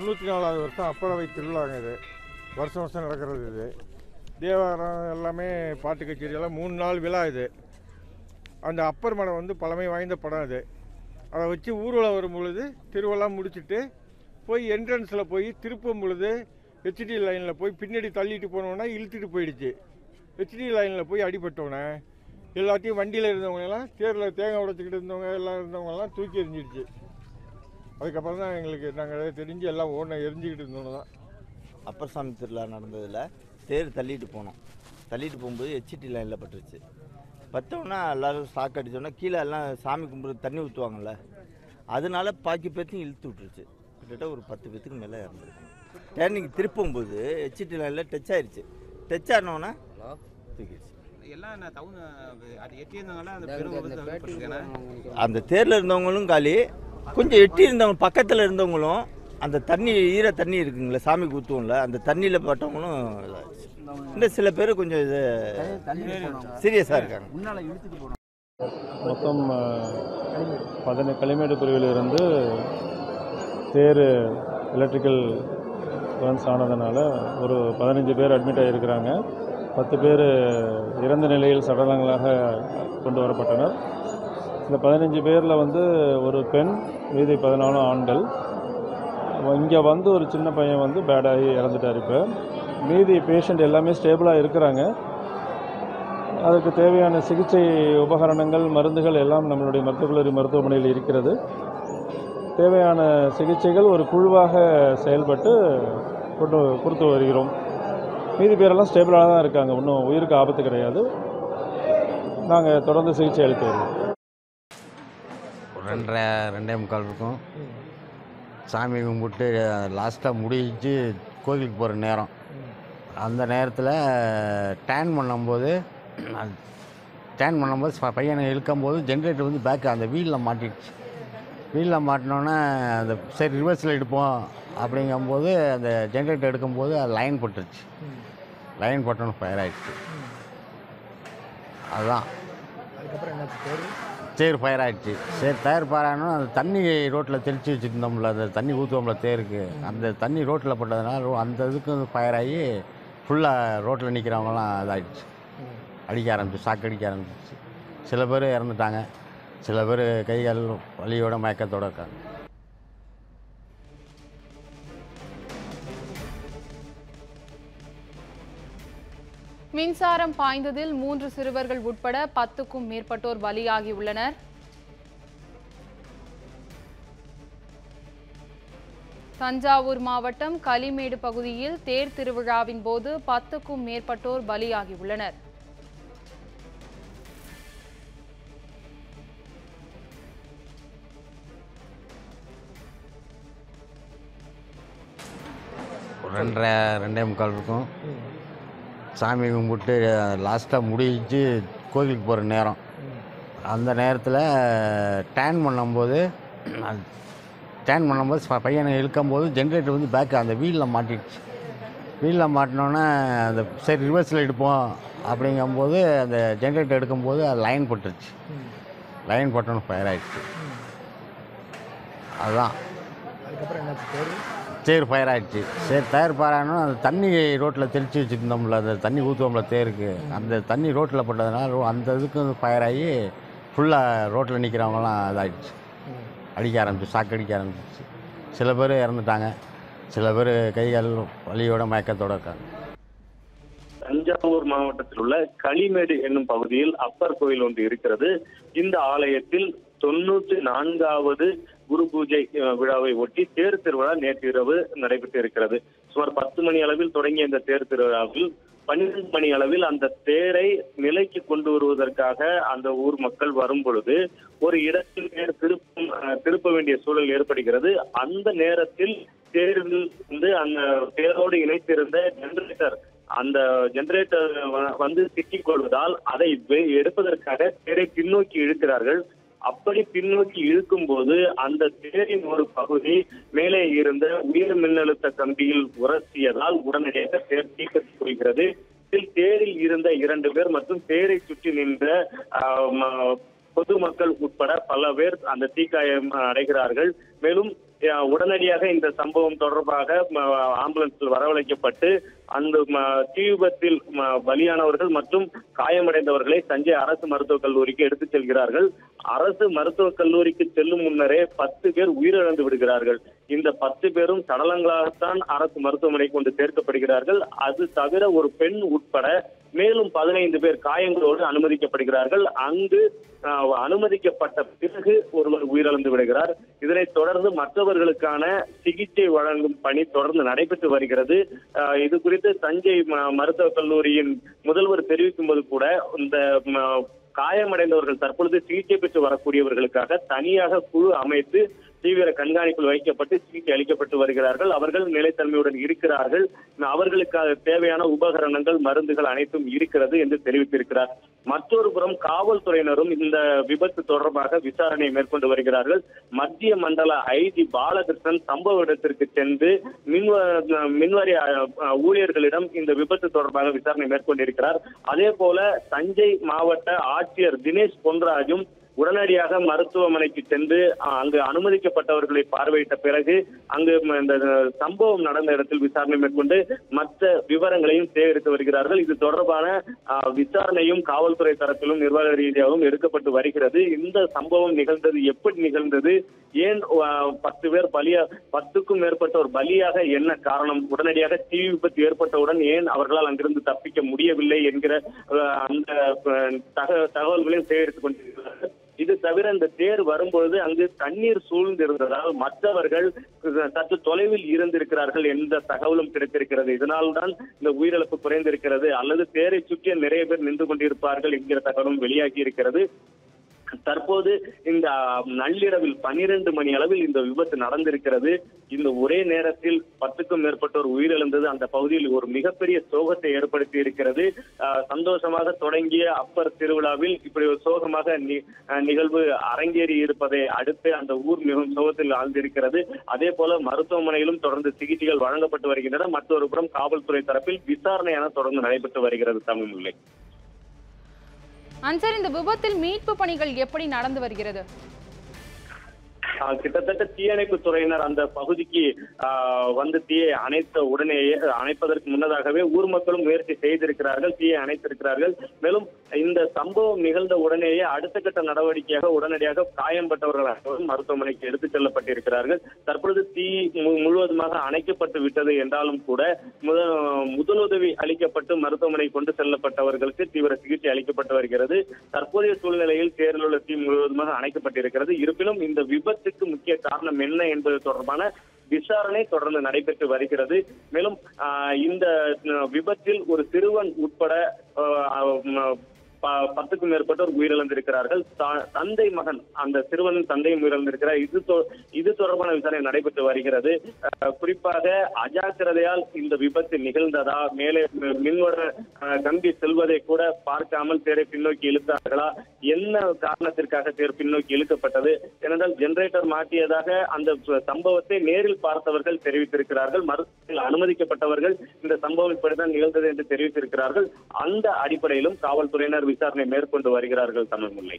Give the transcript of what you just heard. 94வது வருஷம் அப்பளவை திருவிழாங்க இது. வருஷம் வருஷம் நடக்கிறது இது. தேவாரம் எல்லாமே பாட்டு கச்சேரியெல்லாம் 3 நாள் விழா இது. அந்த அப்பர் மடம் வந்து பழமை வாய்ந்த படம் இது. அதை வச்சு ஊர்வலம் வரும் பொழுது திருவெல்லாம் முடிச்சுட்டு போய் என்ட்ரன்ஸில் போய் திருப்பும் பொழுது ஹெச்டி லைனில் போய் பின்னாடி தள்ளிட்டு போனோன்னா இழுத்துட்டு போயிடுச்சு. ஹெச்டி லைனில் போய் அடிபட்டோன்னே எல்லாத்தையும் வண்டியில் இருந்தவங்கலாம் தேரில் தேங்காய் உடைச்சிக்கிட்டு இருந்தவங்க எல்லாம் இருந்தவங்கலாம் தூக்கி எறிஞ்சிடுச்சு. அதுக்கப்புறம் தான் எங்களுக்கு நாங்கள் தெரிஞ்சு எல்லாம் ஓன எரிஞ்சிக்கிட்டு இருந்தோன்னு தான். அப்பர் சாமி திருவிழா நடந்ததில் தேர் தள்ளிட்டு போனோம். தள்ளிட்டு போகும்போது ஹெச்டி லைனில் பட்டுருச்சு. பற்றோன்னா எல்லோரும் சாக்கு அடித்தோன்னா கீழே எல்லாம் சாமி கும்பிட்டு தண்ணி ஊற்றுவாங்கள்ல, அதனால பாக்கி பேர்த்தையும் இழுத்து விட்டுருச்சு. கிட்டத்தட்ட ஒரு 10 பேர்த்துக்கு மேலே இறந்துருக்கு. டேர்னிங் திருப்பும்போது ஹெச்டி லைனில் டச் ஆயிடுச்சு. டச் ஆனோன்னா தூக்கிடுச்சு. அந்த தேரில் இருந்தவங்களும் காலி, கொஞ்சம் எட்டி இருந்தவங்க பக்கத்தில் இருந்தவங்களும் அந்த தண்ணி ஈர தண்ணி இருக்குங்களா சாமி ஊற்றுவோம்ல, அந்த தண்ணியில் பட்டவங்களும் இன்னும் சில பேர் கொஞ்சம் இது சீரியஸாக இருக்காங்க. மொத்தம் 17 களிமேடு பிரிவிலிருந்து தேர் எலக்ட்ரிக்கல் ட்ரான்ஸ் ஆனதுனால ஒரு 15 பேர் அட்மிட் ஆகியிருக்கிறாங்க. 10 பேர் இறந்த நிலையில் சடலங்களாக கொண்டு வரப்பட்டனர். இந்த 15 பேரில் வந்து ஒரு பெண், மீதி 14 ஆண்கள். இங்கே வந்து ஒரு சின்ன பையன் வந்து பேடாகி இறந்துட்டார். இப்போ மீதி பேஷண்ட் எல்லாமே ஸ்டேபிளாக இருக்கிறாங்க. அதுக்கு தேவையான சிகிச்சை உபகரணங்கள் மருந்துகள் எல்லாம் நம்மளுடைய மருத்துவக் கல்லூரி மருத்துவமனையில் இருக்கிறது. தேவையான சிகிச்சைகள் ஒரு குழுவாக செயல்பட்டு கொடுத்து வருகிறோம். மீதி பேரெல்லாம் ஸ்டேபிளாக தான் இருக்காங்க, ஒன்றும் உயிருக்கு ஆபத்து கிடையாது. நாங்கள் தொடர்ந்து சிகிச்சை அளித்து வருவோம். 2:30 2:45 இருக்கும். சாமி கும்பிட்டு லாஸ்ட்டாக முடிஞ்சு கோவிலுக்கு போகிற நேரம், அந்த நேரத்தில் டேன் பண்ணும்போது பையனை இழுக்கும்போது ஜென்ரேட்டர் வந்து பேக் அந்த வீலில் மாட்டிடுச்சு. வீலில் மாட்டினோன்னே அந்த சரி ரிவர்ஸில் எடுப்போம் அப்படிங்கும்போது அந்த ஜென்ரேட்டர் எடுக்கும்போது அது லைன் பட்டுருச்சு. லைன் பட்டோன்னு ஃபயர் ஆகிடுச்சு. அதுதான் தேர் ஃபயர் ஆகிடுச்சு. சரி டயர் ஃபயர் ஆகணும். அந்த தண்ணி ரோட்டில் தெளித்து வச்சுருந்தோம்ல, அந்த தண்ணி ஊற்றுவோம்ல தேருக்கு, அந்த தண்ணி ரோட்டில் பட்டதுனால அந்த இதுக்கு ஃபயர் ஆகி ஃபுல்லாக ரோட்டில் நிற்கிறவங்களாம் இதாகிடுச்சு. சாக்கடிக்க ஆரம்பிச்சு சில பேர் இறந்துட்டாங்க. சில பேர் கைகால் வலியோட மயக்கத்தோடு இருக்காங்க. மின்சாரம் பாய்ந்ததில் 3 சிறுவர்கள் உட்பட 10க்கும் மேற்பட்டோர் பலியாகியுள்ளனர். தஞ்சாவூர் மாவட்டம் களிமேடு பகுதியில் தேர் திருவிழாவின் போது 10க்கும் மேற்பட்டோர் பலியாகியுள்ளனர். இருக்கும். சாமி கும்பிட்டு லாஸ்ட்டாக முடிஞ்சு கோவிலுக்கு போகிற நேரம், அந்த நேரத்தில் டேன் பண்ணும்போது பையனை இழுக்கும்போது ஜென்ரேட்டர் வந்து பேக் அந்த வீலில் மாட்டிடுச்சு. வீலில் மாட்டினோன்னே அந்த சரி ரிவர்ஸில் எடுப்போம் அப்படிங்கும்போது அந்த ஜென்ரேட்டர் எடுக்கும்போது அது லைன் பட்டுருச்சு. லைன் பட்டோன்னு ஃபயர் ஆகிடுச்சு. அதுதான் தேர் ஃபயர் ஆகிடுச்சு. சரி டயர் ஃபயர் ஆகணும். அந்த தண்ணி ரோட்டில் தெளித்து வச்சுருந்தோம்ல, அந்த தண்ணி ஊற்றுவோம்ல தேருக்கு, அந்த தண்ணி ரோட்டில் பட்டதுனால அந்த இதுக்கு ஃபயர் ஆகி ஃபுல்லாக ரோட்டில் நிற்கிறவங்களாம் இதாகிடுச்சு. சாக்கடிக்க ஆரம்பிச்சு சில பேர் இறந்துட்டாங்க. சில பேர் கைகால் வலியோட மயக்கத்தோடு இருக்காங்க. தஞ்சாவூர் மாவட்டத்தில் உள்ள களிமேடு என்னும் பகுதியில் அப்பர் கோயில் ஒன்று இருக்கிறது. இந்த ஆலயத்தில் 94வது குரு பூஜை விழாவை ஒட்டி தேர் திருவிழா நேற்று இரவு நடைபெற்று இருக்கிறது. சுமார் 10 மணி அளவில் தொடங்கிய இந்த தேர் திருவிழாவில் 12 மணி அளவில் அந்த தேரை நிலைக்கு கொண்டு வருவதற்காக அந்த ஊர் மக்கள் வரும் பொழுது ஒரு இடத்தில் தேர் திருப்ப வேண்டிய சூழல் ஏற்படுகிறது. அந்த நேரத்தில் தேரில் வந்து அந்த தேரோடு இணைத்திருந்த ஜெனரேட்டர் வந்து சிக்கிக் கொள்வதால் அதை எடுப்பதற்காக தேரை பின்னோக்கி இழுக்கிறார்கள். அப்படி பின்னோக்கி இழுக்கும் போது அந்த தேரின் ஒரு பகுதி மேலே இருந்த உயர் மின்னழுத்த கம்பியில் உரசியதால் உடனடியாக தேர் தீக்கத்துக் கொள்கிறது. இதில் தேரில் இருந்த 2 பேர் மற்றும் தேரை சுற்றி நின்ற பொதுமக்கள் உட்பட பல பேர் அந்த தீக்காயம் அடைகிறார்கள். மேலும் உடனடியாக இந்த சம்பவம் தொடர்பாக ஆம்புலன்ஸில் வரவழைக்கப்பட்டு அந்த தீ விபத்தில் பலியானவர்கள் மற்றும் காயமடைந்தவர்களை தஞ்சை அரசு மருத்துவக் கல்லூரிக்கு எடுத்துச் செல்கிறார்கள். அரசு மருத்துவக் கல்லூரிக்கு செல்லும் முன்னரே 10 பேர் உயிரிழந்து விடுகிறார்கள். இந்த 10 பேரும் சடலங்களாகத்தான் அரசு மருத்துவமனை கொண்டு சேர்க்கப்படுகிறார்கள். அது தவிர ஒரு பெண் உட்பட மேலும் 15 பேர் காயங்களோடு அனுமதிக்கப்படுகிறார்கள். அங்கு அனுமதிக்கப்பட்ட பிறகு ஒருவர் உயிரிழந்து விடுகிறார். இதனைத் தொடர்ந்து மற்றவர்களுக்கான சிகிச்சை வழங்கும் பணி தொடர்ந்து நடைபெற்று வருகிறது. இது குறித்து தஞ்சை மருத்துவக் கல்லூரியின் முதல்வர் தெரிவிக்கும் போது கூட இந்த காயமடைந்தவர்கள் தற்பொழுது சிகிச்சை பெற்று வரக்கூடியவர்களுக்காக தனியாக குழு அமைத்து தீவிர கண்காணிப்பில் வைக்கப்பட்டு சிகிச்சை அளிக்கப்பட்டு வருகிறார்கள். அவர்கள் நிலைத்தன்மையுடன் இருக்கிறார்கள். அவர்களுக்காக தேவையான உபகரணங்கள், மருந்துகள் அனைத்தும் இருக்கிறது என்று தெரிவித்திருக்கிறார். மற்றொரு புறம் காவல்துறையினரும் இந்த விபத்து தொடர்பாக விசாரணை மேற்கொண்டு வருகிறார்கள். மத்திய மண்டல ஐஜி பாலகிருஷ்ணன் சம்பவ இடத்திற்கு சென்று மின்வாரிய ஊழியர்களிடம் இந்த விபத்து தொடர்பாக விசாரணை மேற்கொண்டிருக்கிறார். அதே போல தஞ்சை மாவட்ட ஆட்சியர் தினேஷ் பொன்ராஜும் உடனடியாக மருத்துவமனைக்கு சென்று அங்கு அனுமதிக்கப்பட்டவர்களை பார்வையிட்ட பிறகு அங்கு இந்த சம்பவம் நடந்த இடத்தில் விசாரணை மேற்கொண்டு மற்ற விவரங்களையும் சேகரித்து வருகிறார்கள். இது தொடர்பான விசாரணையும் காவல்துறை தரப்பிலும் நிர்வாக ரீதியாகவும் எடுக்கப்பட்டு வருகிறது. இந்த சம்பவம் நிகழ்ந்தது, எப்படி நிகழ்ந்தது, ஏன் 10 பேர் பலியா, 10க்கும் மேற்பட்டோர் பலியாக என்ன காரணம், உடனடியாக தீ விபத்து ஏற்பட்டவுடன் ஏன் அவர்களால் அங்கிருந்து தப்பிக்க முடியவில்லை என்கிற அந்த தகவல்களையும் சேகரித்துக் கொண்டிருக்கிறார்கள். இது தவிர இந்த தேர் வரும்பொழுது அங்கு தண்ணீர் சூழ்ந்திருந்ததால் மற்றவர்கள் சற்று தொலைவில் இருந்திருக்கிறார்கள் என்ற தகவலும் கிடைத்திருக்கிறது. இதனால்தான் இந்த உயிரிழப்பு குறைந்திருக்கிறது, அல்லது தேரை சுற்றிய நிறைய பேர் நின்று கொண்டிருப்பார்கள் என்கிற தகவலும் வெளியாகி இருக்கிறது. தற்போது இந்த நள்ளிரவில் 12 மணி அளவில் இந்த விபத்து நடந்திருக்கிறது. இந்த ஒரே நேரத்தில் 10க்கும் மேற்பட்டோர் உயிரிழந்தது அந்த பகுதியில் ஒரு மிகப்பெரிய சோகத்தை ஏற்படுத்தி இருக்கிறது. சந்தோஷமாக தொடங்கிய அப்பர் திருவிழாவில் இப்படி ஒரு சோகமாக நிகழ்வு அரங்கேறி இருப்பதை அடுத்து அந்த ஊர் மிகவும் சோகத்தில் ஆழ்ந்திருக்கிறது. அதே போல மருத்துவமனையிலும் தொடர்ந்து சிகிச்சைகள் வழங்கப்பட்டு வருகின்றன. மற்றொரு புறம் காவல்துறை தரப்பில் விசாரணையான தொடர்ந்து நடைபெற்று வருகிறது. தமிழ்மொழி அன்சர், இந்த விபத்தில் மீட்பு பணிகள் எப்படி நடந்து வருகிறது? கிட்டத்தட்ட தீயணைப்பு துறையினர் அந்த பகுதிக்கு வந்து தீயை அணைத்த உடனேயே, அணைப்பதற்கு முன்னதாகவே ஊர் மக்களும் முயற்சி செய்திருக்கிறார்கள், தீயை அணைத்திருக்கிறார்கள். மேலும் இந்த சம்பவம் நிகழ்ந்த உடனேயே அடுத்த கட்ட நடவடிக்கையாக உடனடியாக காயம்பட்டவர்கள் மருத்துவமனைக்கு எடுத்துச் செல்லப்பட்டிருக்கிறார்கள். தற்பொழுது தீ முழுவதுமாக அணைக்கப்பட்டு விட்டது என்றாலும் கூட முதலுதவி அளிக்கப்பட்டு மருத்துவமனை கொண்டு செல்லப்பட்டவர்களுக்கு தீவிர சிகிச்சை அளிக்கப்பட்டு வருகிறது. தற்போதைய சூழ்நிலையில் தேரில் உள்ள தீ முழுவதுமாக அணைக்கப்பட்டிருக்கிறது. இருப்பினும் இந்த விபத்து முக்கிய காரணம் என்ன என்பது தொடர்பான விசாரணை தொடர்ந்து நடைபெற்று வருகிறது. மேலும் இந்த விபத்தில் ஒரு சிறுவன் உட்பட 10க்கும் மேற்பட்டோர் உயிரிழந்திருக்கிறார்கள். தந்தை மகன், அந்த சிறுவனின் தந்தையும் உயிரிழந்திருக்கிறார். இது தொடர்பான விசாரணை நடைபெற்று வருகிறது. குறிப்பாக அஜாக்கிரதையால் இந்த விபத்து நிகழ்ந்ததா, மேலே மின்வர கம்பி செல்வதை கூட பார்க்காமல் தேரை பின்னோக்கி இழுத்தார்களா, என்ன காரணத்திற்காக தேர் பின்னோக்கி இழுக்கப்பட்டது, ஏனென்றால் ஜெனரேட்டர் மாட்டியதாக அந்த சம்பவத்தை நேரில் பார்த்தவர்கள் தெரிவித்திருக்கிறார்கள். மருத்துவத்தில் அனுமதிக்கப்பட்டவர்கள் இந்த சம்பவம் இப்படித்தான் நிகழ்ந்தது என்று தெரிவித்திருக்கிறார்கள். அந்த அடிப்படையிலும் காவல்துறையினர் விசாரணை மேற்கொண்டு வருகிறார்கள். தமிழ்மொழி.